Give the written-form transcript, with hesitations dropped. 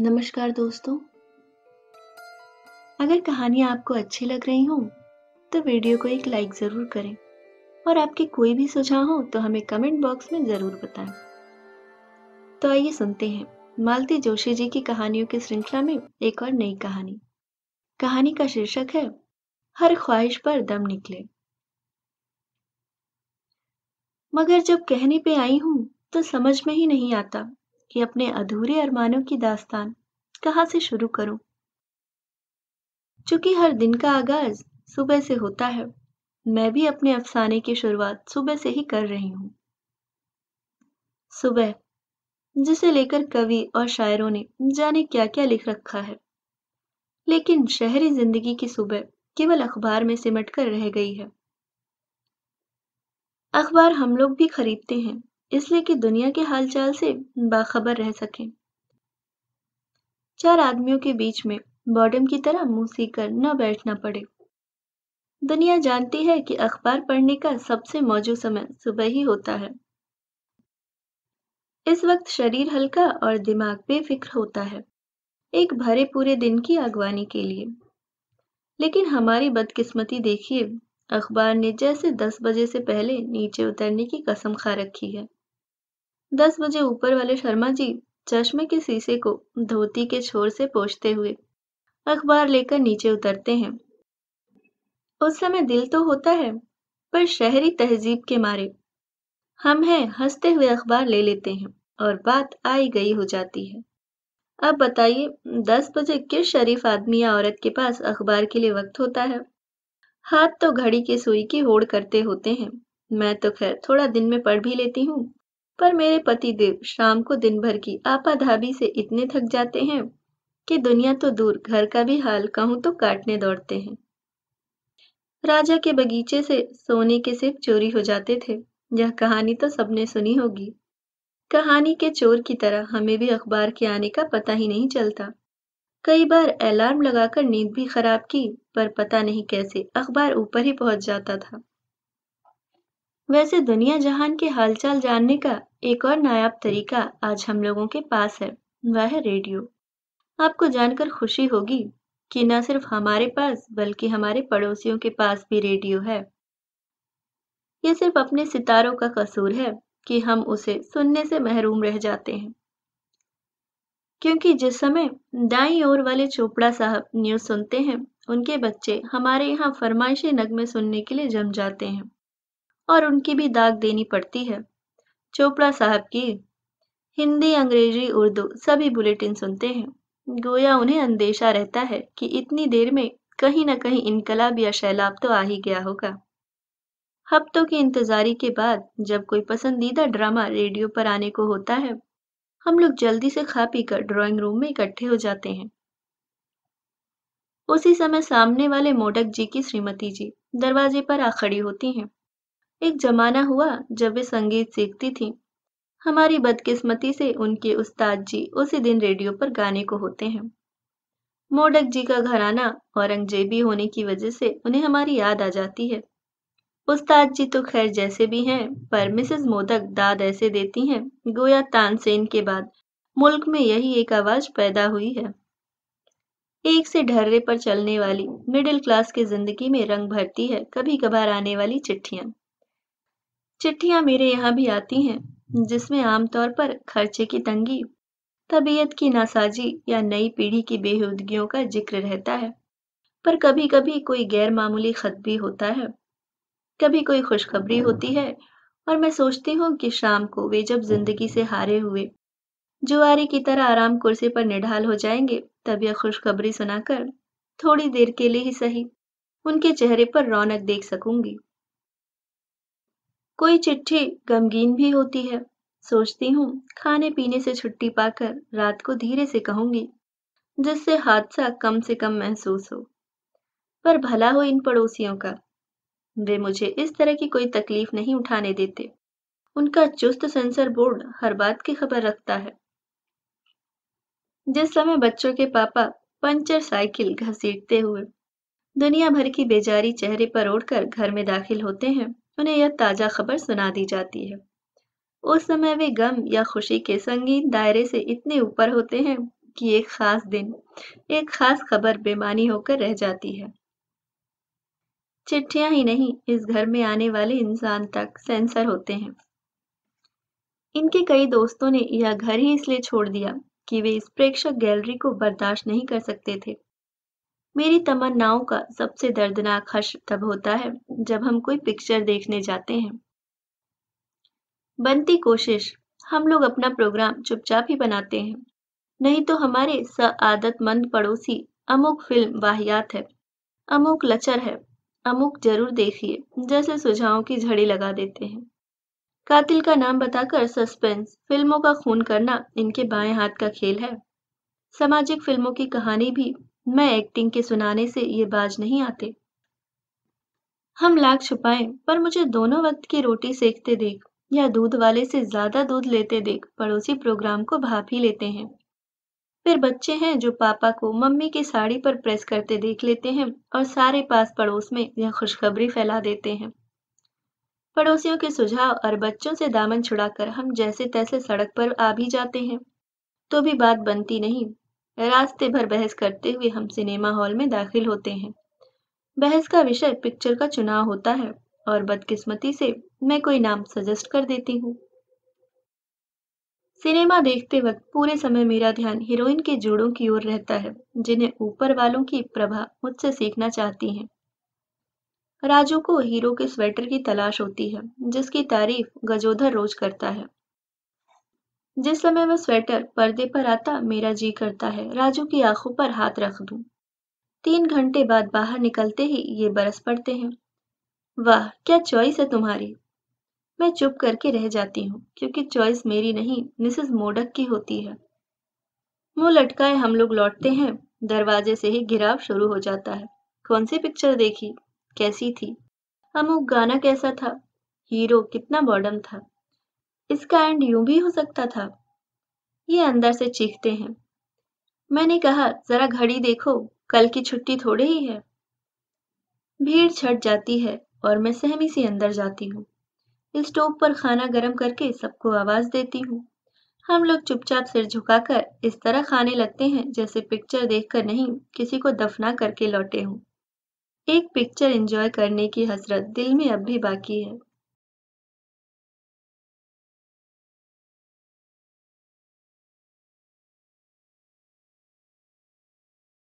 नमस्कार दोस्तों, अगर कहानियां आपको अच्छी लग रही हों तो वीडियो को एक लाइक जरूर करें और आपके कोई भी सुझाव हो तो हमें कमेंट बॉक्स में जरूर बताएं। तो आइए सुनते हैं मालती जोशी जी की कहानियों की श्रृंखला में एक और नई कहानी। कहानी का शीर्षक है हर ख्वाहिश पर दम निकले। मगर जब कहने पे आई हूँ तो समझ में ही नहीं आता कि अपने अधूरे अरमानों की दास्तान कहाँ से शुरू करूं। चूंकि हर दिन का आगाज सुबह से होता है, मैं भी अपने अफसाने की शुरुआत सुबह से ही कर रही हूँ। सुबह जिसे लेकर कवि और शायरों ने जाने क्या क्या लिख रखा है, लेकिन शहरी जिंदगी की सुबह केवल अखबार में सिमट कर रह गई है। अखबार हम लोग भी खरीदते हैं इसलिए कि दुनिया के हालचाल से बाखबर रह सकें। चार आदमियों के बीच में बॉडम की तरह मुंह सीकर न बैठना पड़े। दुनिया जानती है कि अखबार पढ़ने का सबसे मौजूद समय सुबह ही होता है। इस वक्त शरीर हल्का और दिमाग बेफिक्र होता है एक भरे पूरे दिन की अगवानी के लिए। लेकिन हमारी बदकिस्मती देखिए, अखबार ने जैसे 10 बजे से पहले नीचे उतरने की कसम खा रखी है। 10 बजे ऊपर वाले शर्मा जी चश्मे के शीशे को धोती के छोर से पोंछते हुए अखबार लेकर नीचे उतरते हैं। उस समय दिल तो होता है, पर शहरी तहजीब के मारे हम हैं हंसते हुए अखबार ले लेते हैं और बात आई गई हो जाती है। अब बताइए 10 बजे किस शरीफ आदमी या औरत के पास अखबार के लिए वक्त होता है? हाथ तो घड़ी की सुई की होड़ करते होते हैं। मैं तो खैर थोड़ा दिन में पढ़ भी लेती हूँ, पर मेरे पति देव शाम को दिन भर की आपाधाबी से इतने थक जाते हैं कि दुनिया तो दूर घर का भी हाल कहूँ तो काटने दौड़ते हैं। राजा के बगीचे से सोने के सिक्के चोरी हो जाते थे, यह कहानी तो सबने सुनी होगी। कहानी के चोर की तरह हमें भी अखबार के आने का पता ही नहीं चलता। कई बार अलार्म लगाकर नींद भी खराब की, पर पता नहीं कैसे अखबार ऊपर ही पहुंच जाता था। वैसे दुनिया जहान के हालचाल जानने का एक और नायाब तरीका आज हम लोगों के पास है, वह है रेडियो। आपको जानकर खुशी होगी कि न सिर्फ हमारे पास बल्कि हमारे पड़ोसियों के पास भी रेडियो है। यह सिर्फ अपने सितारों का कसूर है कि हम उसे सुनने से महरूम रह जाते हैं, क्योंकि जिस समय दाईं ओर वाले चोपड़ा साहब न्यूज सुनते हैं, उनके बच्चे हमारे यहाँ फरमाइशी नगमे सुनने के लिए जम जाते हैं और उनकी भी दाग देनी पड़ती है। चोपड़ा साहब की हिंदी, अंग्रेजी, उर्दू सभी बुलेटिन सुनते हैं। गोया उन्हें अंदेशा रहता है कि इतनी देर में कहीं ना कहीं इनकलाब या सैलाब तो आ ही गया होगा। हफ्तों की इंतजारी के बाद जब कोई पसंदीदा ड्रामा रेडियो पर आने को होता है, हम लोग जल्दी से खा पी कर ड्राइंग रूम में इकट्ठे हो जाते हैं। उसी समय सामने वाले मोडक जी की श्रीमती जी दरवाजे पर आ खड़ी होती हैं। एक जमाना हुआ जब वे संगीत सीखती थीं। हमारी बदकिस्मती से उनके उस्ताद जी उसी दिन रेडियो पर गाने को होते हैं। मोडक जी का घराना औरंगजेबी होने की वजह से उन्हें हमारी याद आ जाती है। उस्ताद जी तो खैर जैसे भी हैं, पर मिसेस मोदक दाद ऐसे देती हैं गोया तानसेन के बाद मुल्क में यही एक आवाज पैदा हुई है। एक से ढर्रे पर चलने वाली मिडिल क्लास की जिंदगी में रंग भरती है कभी कभार आने वाली चिट्ठियां मेरे यहाँ भी आती हैं, जिसमें आमतौर पर खर्चे की तंगी, तबीयत की नासाजी या नई पीढ़ी की बेहूदगियों का जिक्र रहता है, पर कभी कभी कोई गैर मामूली खत भी होता है। कभी कोई खुशखबरी होती है और मैं सोचती हूँ कि शाम को वे जब जिंदगी से हारे हुए जुआरी की तरह आराम कुर्सी पर निढाल हो जाएंगे, तब यह खुशखबरी सुनाकर थोड़ी देर के लिए ही सही उनके चेहरे पर रौनक देख सकूंगी। कोई चिट्ठी गमगीन भी होती है। सोचती हूँ खाने पीने से छुट्टी पाकर रात को धीरे से कहूंगी, जिससे हादसा कम से कम महसूस हो। पर भला हो इन पड़ोसियों का, वे मुझे इस तरह की कोई तकलीफ नहीं उठाने देते। उनका चुस्त सेंसर बोर्ड हर बात की खबर रखता है। जिस समय बच्चों के पापा पंचर साइकिल घसीटते हुए दुनिया भर की बेजारी चेहरे पर ओढ़कर घर में दाखिल होते हैं, उन्हें यह ताजा खबर सुना दी जाती है। उस समय वे गम या खुशी के संगीन दायरे से इतने ऊपर होते हैं कि एक खास दिन, एक खास खबर बेमानी होकर रह जाती है। चिट्ठियां ही नहीं, इस घर में आने वाले इंसान तक सेंसर होते हैं। इनके कई दोस्तों ने यह घर ही इसलिए छोड़ दिया कि वे इस प्रेक्षक गैलरी को बर्दाश्त नहीं कर सकते थे। मेरी तमन्नाओं का सबसे दर्दनाक हश्र तब होता है जब हम कोई पिक्चर देखने जाते हैं। बनती कोशिश, हम लोग अपना प्रोग्राम चुपचाप ही बनाते हैं, नहीं तो हमारे आदतमंद पड़ोसी अमुक फिल्म वाहियात है, अमुक लचर है, अमुक जरूर देखिए जैसे सुझावों की झड़ी लगा देते हैं। कातिल का नाम बताकर सस्पेंस, फिल्मों का खून करना इनके बाएं हाथ का खेल है। सामाजिक फिल्मों की कहानी भी मैं एक्टिंग के सुनाने से ये बाज नहीं आते। हम लाख छुपाएं पर मुझे दोनों वक्त की रोटी सेकते देख या दूध वाले से ज्यादा दूध लेते देख पड़ोसी प्रोग्राम को भाप ही लेते हैं। फिर बच्चे हैं जो पापा को मम्मी की साड़ी पर प्रेस करते देख लेते हैं और सारे पास पड़ोस में यह खुशखबरी फैला देते हैं। पड़ोसियों के सुझाव और बच्चों से दामन छुड़ाकर हम जैसे तैसे सड़क पर आ भी जाते हैं तो भी बात बनती नहीं। रास्ते भर बहस करते हुए हम सिनेमा हॉल में दाखिल होते हैं। बहस का विषय पिक्चर का चुनाव होता है और बदकिस्मती से मैं कोई नाम सजेस्ट कर देती हूँ। सिनेमा देखते वक्त पूरे समय मेरा ध्यान हीरोइन के जोड़ों की ओर रहता है, जिन्हें ऊपर वालों की प्रभा मुझसे सीखना चाहती है। राजू को हीरो के स्वेटर की तलाश होती है, जिसकी तारीफ गजोधर रोज करता है। जिस समय वह स्वेटर पर्दे पर आता, मेरा जी करता है राजू की आंखों पर हाथ रख दूं। 3 घंटे बाद बाहर निकलते ही ये बरस पड़ते हैं, वाह क्या चॉइस है तुम्हारी। मैं चुप करके रह जाती हूँ क्योंकि चॉइस मेरी नहीं, मिसेस मोडक की होती है। मुंह लटकाए हम लोग लौटते हैं। दरवाजे से ही गिराव शुरू हो जाता है। कौन सी पिक्चर देखी, कैसी थी, अमुक गाना कैसा था, हीरो कितना बॉडम था, इसका एंड यूं भी हो सकता था, ये अंदर से चीखते हैं। मैंने कहा जरा घड़ी देखो, कल की छुट्टी थोड़े ही है। भीड़ छट जाती है और मैं सहमी से अंदर जाती हूँ। स्टोव पर खाना गर्म करके सबको आवाज देती हूँ। हम लोग चुपचाप सिर झुकाकर इस तरह खाने लगते हैं जैसे पिक्चर देखकर नहीं, किसी को दफना करके लौटे हों। एक पिक्चर एंजॉय करने की हसरत दिल में अब भी बाकी है।